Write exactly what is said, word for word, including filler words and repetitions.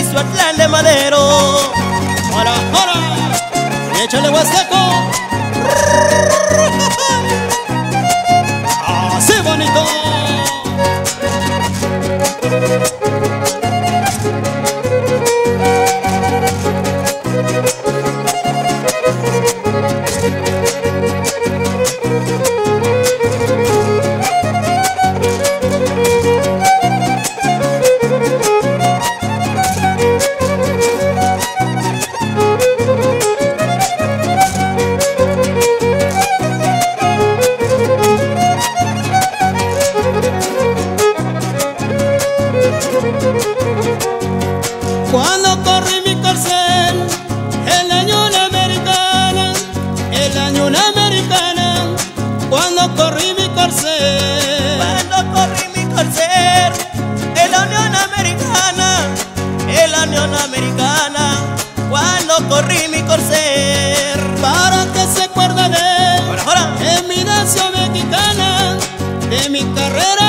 Isuatlán de Madero. ¡Hora, hora! ¡Échale huasteco! ¡Así bonito! Corrí mi corcel para que se acuerde de él, en mi nación mexicana, de mi carrera.